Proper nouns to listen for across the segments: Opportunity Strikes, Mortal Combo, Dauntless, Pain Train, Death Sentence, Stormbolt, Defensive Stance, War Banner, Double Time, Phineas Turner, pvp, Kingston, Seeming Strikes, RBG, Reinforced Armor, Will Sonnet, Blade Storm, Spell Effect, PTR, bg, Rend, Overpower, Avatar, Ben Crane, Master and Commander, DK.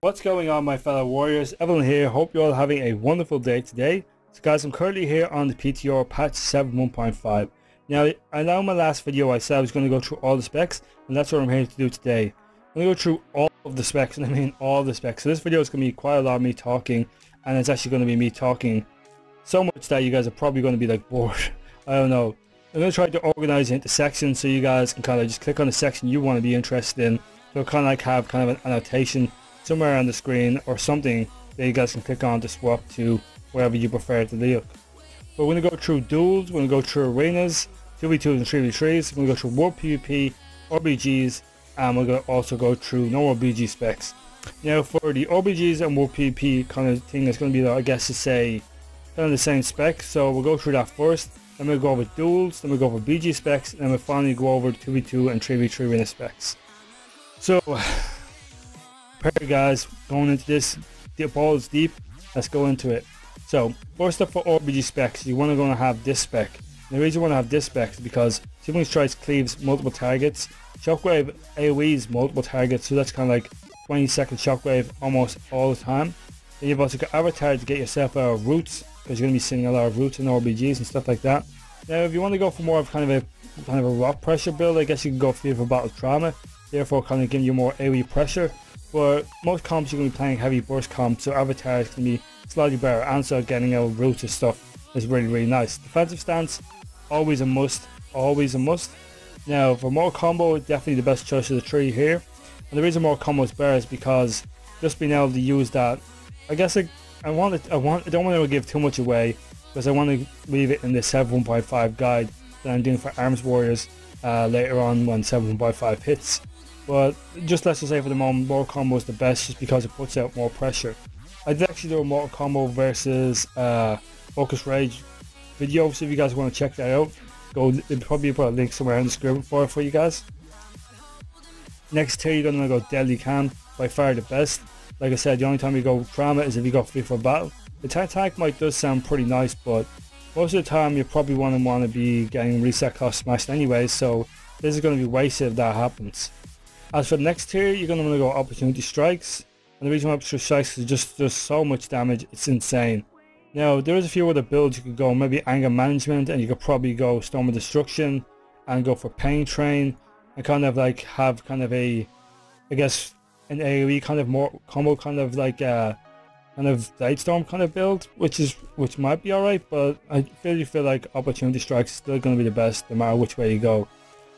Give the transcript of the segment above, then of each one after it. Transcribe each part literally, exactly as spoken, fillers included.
What's going on, my fellow warriors? Evylyn here. Hope you're all having a wonderful day today. So guys, I'm currently here on the P T R patch seven one point five. Now, I know in my last video I said I was going to go through all the specs, and that's what I'm here to do today. I'm going to go through all of the specs, and I mean all the specs. So this video is going to be quite a lot of me talking, and it's actually going to be me talking so much that you guys are probably going to be like bored. I don't know. I'm going to try to organize it into sections so you guys can kind of just click on the section you want to be interested in. So kind of like have kind of an annotation somewhere on the screen or something that you guys can click on to swap to wherever you prefer to look. But we're going to go through duels, we're going to go through arenas, two v twos and three v threes, we're going to go through war PvP, R B Gs, and we're going to also go through normal B G specs. Now for the R B Gs and war PvP kind of thing, it's going to be, I guess, to say kind of the same spec, so we'll go through that first, then we'll go over duels, then we'll go over B G specs, and then we'll finally go over two v two and three v three arena specs. So prepare, guys, going into this, the ball is deep, let's go into it. So first up for R B G specs, you want to going to have this spec. And the reason you want to have this spec is because Seeming Strikes cleaves multiple targets, Shockwave AoEs multiple targets, so that's kind of like twenty second Shockwave almost all the time. Then you've also got Avatar to get yourself out of roots, because you're going to be seeing a lot of roots in R B Gs and stuff like that. Now if you want to go for more of kind of a kind of a rock pressure build, I guess you can go for Battle Trauma, therefore kind of giving you more AoE pressure. For most comps you're going to be playing heavy burst comps, so Avatar is going to be slightly better, and so getting out of roots and stuff is really really nice. Defensive stance, always a must, always a must. Now for Mortal Combo, definitely the best choice of the three here, and the reason Mortal Combo is better is because just being able to use that, I guess I, I want to, I want I don't want to give too much away because I want to leave it in the seven one point five guide that I'm doing for Arms Warriors uh, later on when seven one point five hits. But just let's just say for the moment, Mortal Combo is the best just because it puts out more pressure. I did actually do a Mortal Combo versus uh, Focus Rage video, so if you guys want to check that out, go. It'll probably put a link somewhere in the description for it for you guys. Next tier, you're going to go Deadly Cam, by far the best. Like I said, the only time you go Trauma is if you go free for battle. The attack might does sound pretty nice, but most of the time you probably want to want to be getting reset cost smashed anyway, so this is going to be wasted if that happens. As for the next tier, you're going to want to go Opportunity Strikes, and the reason why Opportunity Strikes is just there's so much damage, it's insane. Now there is a few other builds you could go, maybe Anger Management, and you could probably go Storm of Destruction and go for Pain Train and kind of like have kind of a, I guess, an AoE kind of more combo, kind of like a kind of Blade Storm kind of build, which is which might be alright, but I really feel like Opportunity Strikes is still going to be the best no matter which way you go.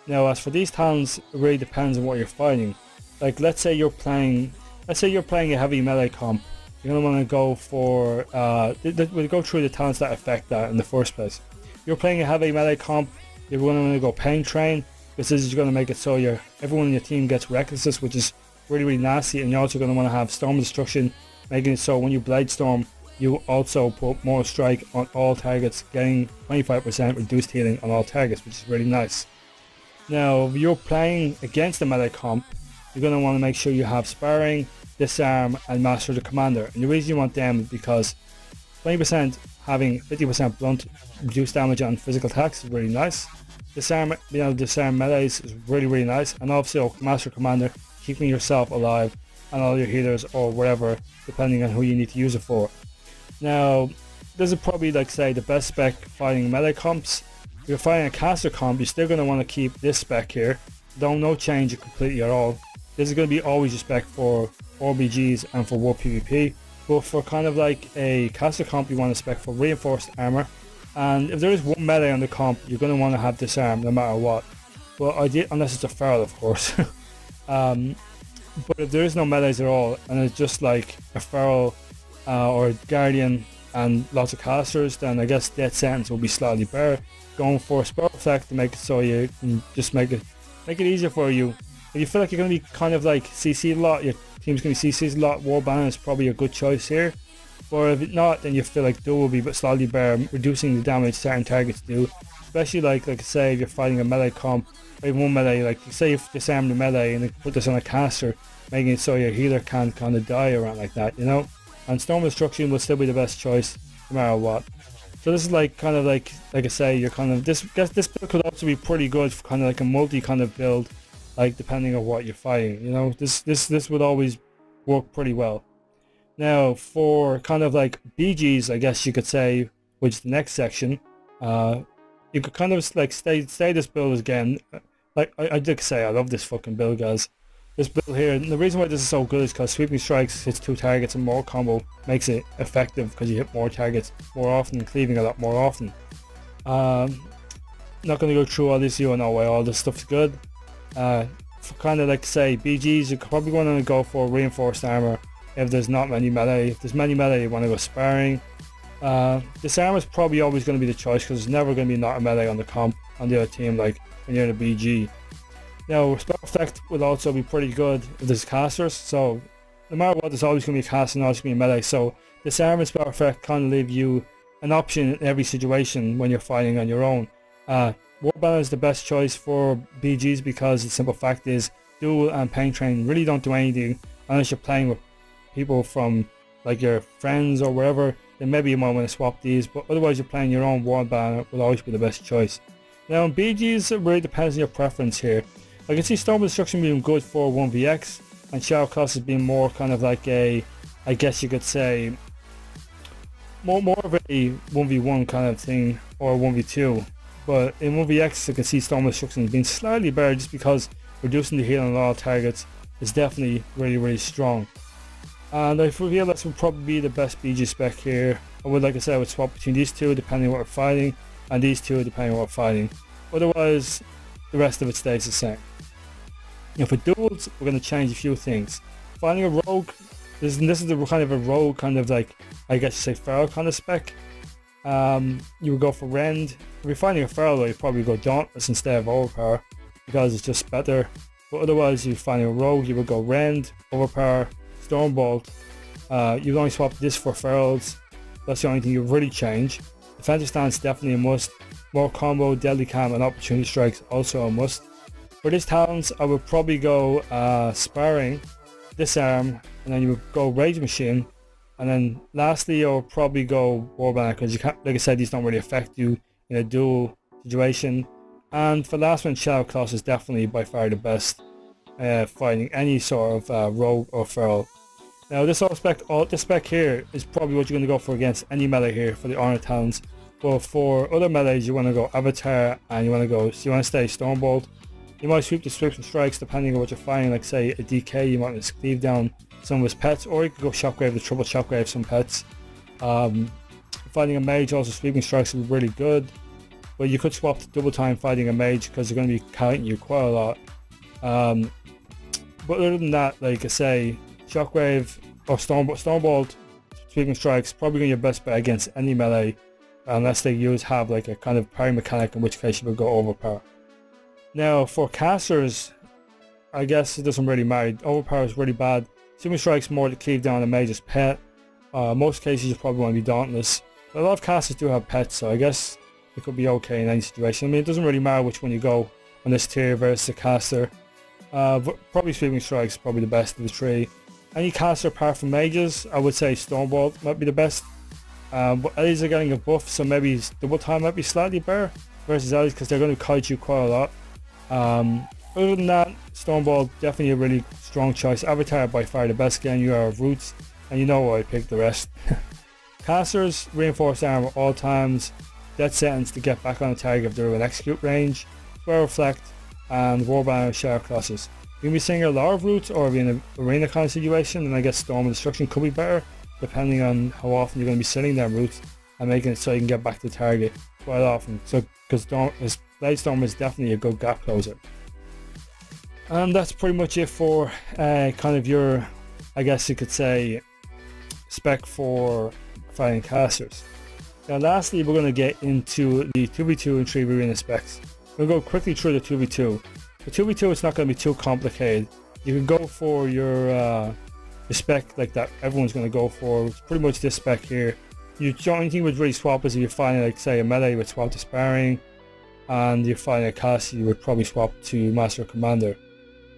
Now as for these talents, it really depends on what you're fighting. Like let's say you're playing, let's say you're playing a heavy melee comp. You're gonna want to go for. Uh, we'll go through the talents that affect that in the first place. You're playing a heavy melee comp. You're gonna want to go Pain Train, because this is gonna make it so your everyone in your team gets recklessness, which is really really nasty. And you're also gonna want to have Storm Destruction, making it so when you Blade Storm, you also put more strike on all targets, getting twenty-five percent reduced healing on all targets, which is really nice. Now if you're playing against the melee comp, you're going to want to make sure you have Sparring, Disarm and Master and Commander, and the reason you want them is because twenty percent having fifty percent blunt reduced damage on physical attacks is really nice. Disarm, being able to disarm melees is really really nice, and also Master and Commander, keeping yourself alive and all your healers or whatever depending on who you need to use it for. Now this is probably, like say, the best spec fighting melee comps. If you're fighting a caster comp, you're still going to want to keep this spec here. Don't no change it completely at all. This is going to be always your spec for R B Gs and for war PvP, but for kind of like a caster comp you want to spec for Reinforced Armor, and if there is one melee on the comp you're going to want to have Disarm no matter what. Well, I did, unless it's a feral of course. um, but if there is no melees at all and it's just like a feral uh, or a guardian and lots of casters, then I guess Death Sentence will be slightly better. Going for a Spell Effect to make it so you can just make it make it easier for you. If you feel like you're going to be kind of like C C'd a lot, your team's going to be C C'd a lot, War Banner is probably a good choice here. Or if not, then you feel like Duel will be but slightly better, reducing the damage certain targets do. Especially like, like I say, if you're fighting a melee comp, or even one melee, like say if you disarm the melee and then put this on a caster, making it so your healer can't kind of die around like that, you know? And Storm of Destruction will still be the best choice no matter what. So this is like kind of like, like I say, you're kind of, this guess this build could also be pretty good for kind of like a multi kind of build, like depending on what you're fighting, you know. This this this would always work pretty well. Now for kind of like B Gs, I guess you could say, which is the next section, uh, you could kind of like stay, stay this build again. Like I, I did say, I love this fucking build, guys. This build here, and the reason why this is so good is because Sweeping Strikes hits two targets and Mortal Combo makes it effective because you hit more targets more often and cleaving a lot more often. Um, not going to go through all this, you know why all this stuff's good. Uh, for kind of like say B Gs, you're probably going to go for Reinforced Armor if there's not many melee. If there's many melee, you want to go Sparring. Uh, this armor is probably always going to be the choice because there's never going to be not a melee on the comp on the other team like when you're in a B G. Now Spell Effect will also be pretty good if there's casters, so no matter what there's always going to be a caster and always going to be a melee, so this armor and Spell Effect kind of leave you an option in every situation when you're fighting on your own. Uh, War Banner is the best choice for B Gs because the simple fact is Duel and Pain Train really don't do anything unless you're playing with people from like your friends or wherever, then maybe you might want to swap these, but otherwise you're playing your own. War Banner will always be the best choice. Now in B Gs it really depends on your preference here. I can see Storm of Destruction being good for one V X and Shadow Class has been more kind of like a, I guess you could say, more more of a one V one kind of thing or one V two. But in one V X I can see Storm of Destruction being slightly better just because reducing the heal on a lot of targets is definitely really really strong. And I feel this would probably be the best B G spec here. I would, like I said, I would swap between these two depending on what we're fighting and these two depending on what we're fighting. Otherwise the rest of it stays the same. Now for duels, we're going to change a few things. Finding a rogue, this, this is the kind of a rogue kind of like, I guess you say feral kind of spec. Um, you would go for Rend. If you're finding a feral though, you'd probably go Dauntless instead of Overpower because it's just better. But otherwise, if you're finding a rogue, you would go Rend, Overpower, Stormbolt. Uh, you'd only swap this for ferals. That's the only thing you really change. Defensive Stance definitely a must. Mortal Combo, Deadly Cam and Opportunity Strikes also a must. For these talents I would probably go uh, Sparring, Disarm, and then you would go Rage Machine, and then lastly I would probably go War Banner because you can't, like I said, these don't really affect you in a dual situation. And for last one, Shadow Class is definitely by far the best uh, fighting any sort of uh, rogue or feral. Now this all spec, all this spec here is probably what you're going to go for against any melee here for the honor talents. But for other melees, you want to go Avatar and you want to go, so you want to stay Stormbolt. You might sweep the Sweeping Strikes depending on what you're finding, like say a D K, you might just cleave down some of his pets, or you could go Shockwave to trouble Shockwave some pets. Um, fighting a mage, also Sweeping Strikes would be really good, but you could swap to Double Time fighting a mage because they're going to be counting you quite a lot. Um, but other than that, like I say, Shockwave or Stormbolt, Stormbolt Sweeping Strikes, probably going to be your best bet against any melee, unless they use have like a kind of parry mechanic, in which case you would go Overpower. Now for casters, I guess it doesn't really matter. Overpower is really bad. Seeming Strikes more to cleave down a mage's pet. Uh, most cases you probably want to be Dauntless. But a lot of casters do have pets, so I guess it could be okay in any situation. I mean, it doesn't really matter which one you go on this tier versus a caster. Uh, but probably Sweeping Strikes is probably the best of the three. Any caster apart from mages, I would say Stormbolt might be the best. Um, but allies are getting a buff, so maybe Double Time might be slightly better versus allies because they're going to kite you quite a lot. Um, other than that, Stormbolt definitely a really strong choice. Avatar by far the best game you are of roots, and you know why I picked the rest. Casters, Reinforced Armor at all times, Death Sentence to get back on the target if they're in execute range, Spear Reflect, and War Banner Shadow Classes. You can be seeing a lot of roots, or if you're in an arena kind of situation, then I guess Storm of Destruction could be better, depending on how often you're going to be sitting them roots and making it so you can get back to target quite often. So, because Blade Storm is definitely a good gap closer. And that's pretty much it for uh, kind of your, I guess you could say, spec for fighting casters. Now lastly, we're going to get into the two V two and three V arena specs. We'll go quickly through the two V two. The two V two is not going to be too complicated. You can go for your uh, the spec like that everyone's going to go for. It's pretty much this spec here. You the only thing would really swap is if you're finding like say a melee, you would swap to Sparring, and you're finding a cast, you would probably swap to Master and Commander.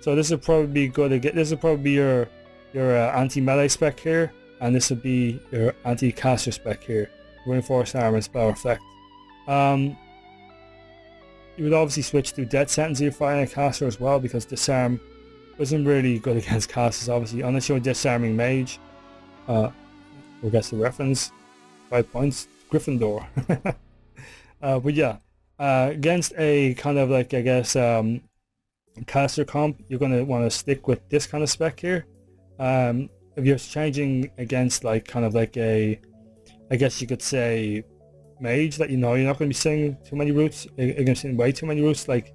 So this would probably be good. Again, this would probably be your your uh, anti-melee spec here, and this would be your anti-caster spec here. Reinforced Armor and Spell Reflect. Um, you would obviously switch to Death Sentence if you're finding a caster as well, because Disarm wasn't really good against casters, obviously, unless you're disarming mage. Uh, I guess the reference, five points, Gryffindor. uh, but yeah, uh, against a kind of like, I guess, um, caster comp, you're going to want to stick with this kind of spec here. Um, if you're changing against like kind of like a, I guess you could say, mage that you know you're not going to be seeing too many roots, you're going to see way too many roots, like,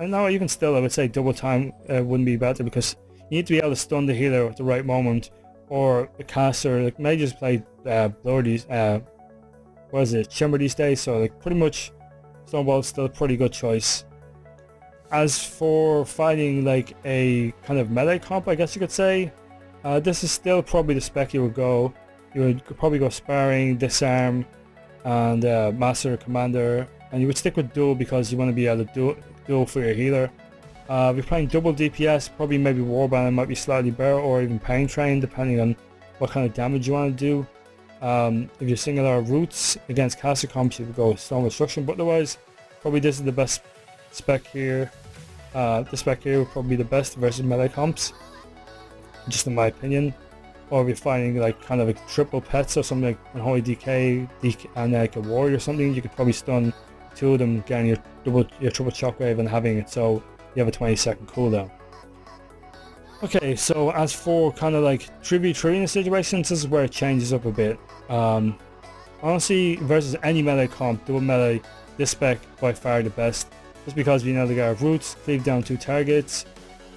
and now even still I would say double time uh, wouldn't be better, because you need to be able to stun the healer at the right moment, or a caster, like mages play uh, blur these, uh, what is it, Shimmer these days, so like pretty much Stormbolt's still a pretty good choice. As for fighting like a kind of melee comp, I guess you could say, uh, this is still probably the spec you would go. You would probably go Sparring, Disarm, and uh, Master and Commander, and you would stick with Duel because you want to be able to duel, duel for your healer. Uh, if you're playing double D P S, probably maybe War Banner might be slightly better, or even Pain Train, depending on what kind of damage you want to do. Um, if you're seeing a lot of roots against caster comps, you would go Storm of Destruction, but otherwise, probably this is the best spec here. Uh, this spec here would probably be the best versus melee comps, just in my opinion. Or if you're finding like kind of a triple pets or something like Unholy D K, D K and like a warrior or something, you could probably stun two of them, getting your double, your triple shockwave and having it so you have a twenty second cooldown. Okay, so as for kind of like three v three situations, this is where it changes up a bit. Um, honestly, versus any melee comp, double melee, this spec by far the best, just because we know the guy of roots, cleave down two targets,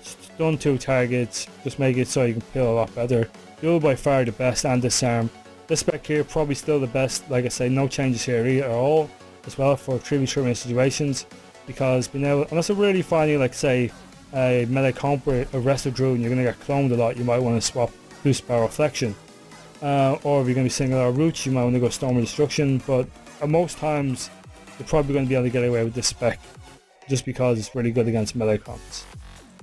stun two targets, just make it so you can peel a lot better. Duel by far the best, and Disarm. This spec here probably still the best, like I say, no changes here either at all, as well for three v three situations, because being able, unless you're really finding like say a melee comp or a rested druid and you're going to get cloned a lot, you might want to swap to Spear Reflection. Uh, or if you're going to be seeing a lot of roots, you might want to go Storm of Destruction, but at most times you're probably going to be able to get away with this spec, just because it's really good against melee comps.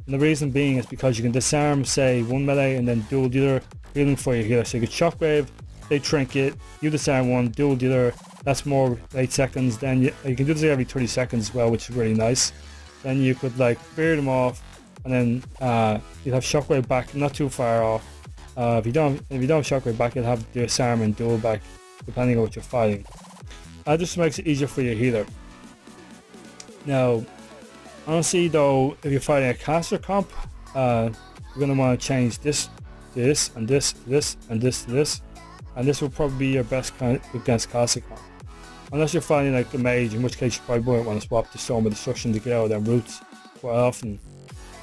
And the reason being is because you can disarm, say, one melee and then dual dealer, healing for your healer. So you could Shockwave, they trinket, you disarm one, dual dealer, that's more eight seconds, then you, you can do this every thirty seconds as well, which is really nice. Then you could like spear them off, and then uh, you'd have Shockwave back, not too far off. Uh, if you don't if you don't have Shockwave back, you'll have disarm and dual back, depending on what you're fighting. That just makes it easier for your healer. Now, honestly though, if you're fighting a caster comp, uh, you're going to want to change this to this, and this to this, and this to this, and this will probably be your best kind against caster comp. Unless you're fighting like the mage, in which case you probably won't want to swap to Storm of Destruction to get out of their roots quite often.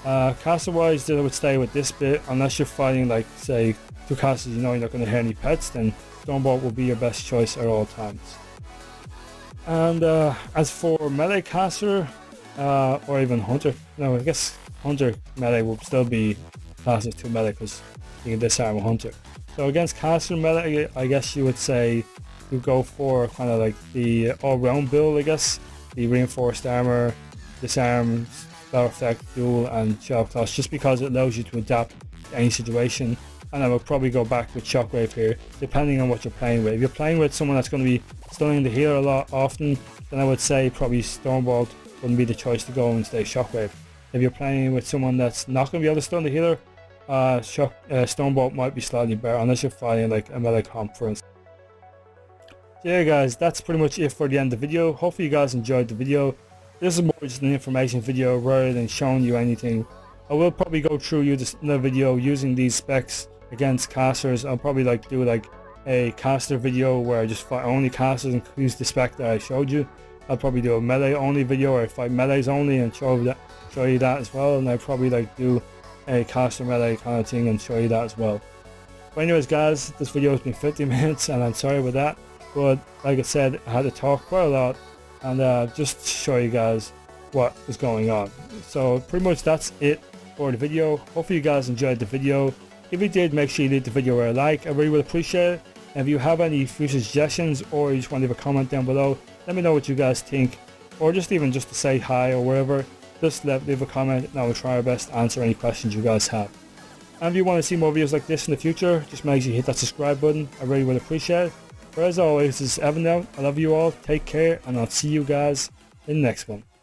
Uh, caster wise, I would stay with this bit, unless you're fighting like say two casters you know you're not going to hit any pets, then Stormbolt will be your best choice at all times. And uh, as for melee caster, Uh, or even Hunter, no I guess Hunter melee will still be classed as two melee because you can disarm a Hunter. So against caster melee, I guess you would say you go for kind of like the all-round build, I guess, the Reinforced Armor, Disarm, Spell Effect, Duel and Shadow Class, just because it allows you to adapt to any situation. And I would probably go back with Shockwave here, depending on what you're playing with. If you're playing with someone that's going to be stunning the healer a lot often, then I would say probably Stormbolt wouldn't be the choice to go and stay Shockwave. If you're playing with someone that's not going to be able to stun the healer, uh, shock, uh, Stormbolt might be slightly better, unless you're fighting like a melee comp, for instance. So yeah guys, that's pretty much it for the end of the video. Hopefully you guys enjoyed the video. This is more just an information video rather than showing you anything. I will probably go through you this another video using these specs against casters. I'll probably like do like a caster video where I just fight only casters and use the spec that I showed you. I'll probably do a melee only video where I fight melees only and show that, show you that as well, and I'll probably like do a caster melee kind of thing and show you that as well. But anyways guys, this video has been fifty minutes and I'm sorry about that, but like I said, I had to talk quite a lot and uh, just to show you guys what is going on. So pretty much that's it for the video. Hopefully you guys enjoyed the video. If you did, make sure you leave the video a like, I really would appreciate it. And if you have any future suggestions or you just want to leave a comment down below, let me know what you guys think, or just even just to say hi or wherever, just let, leave a comment and I will try our best to answer any questions you guys have. And if you want to see more videos like this in the future, just make sure you hit that subscribe button, I really would appreciate it. But as always, this is Evan out, I love you all, take care, and I'll see you guys in the next one.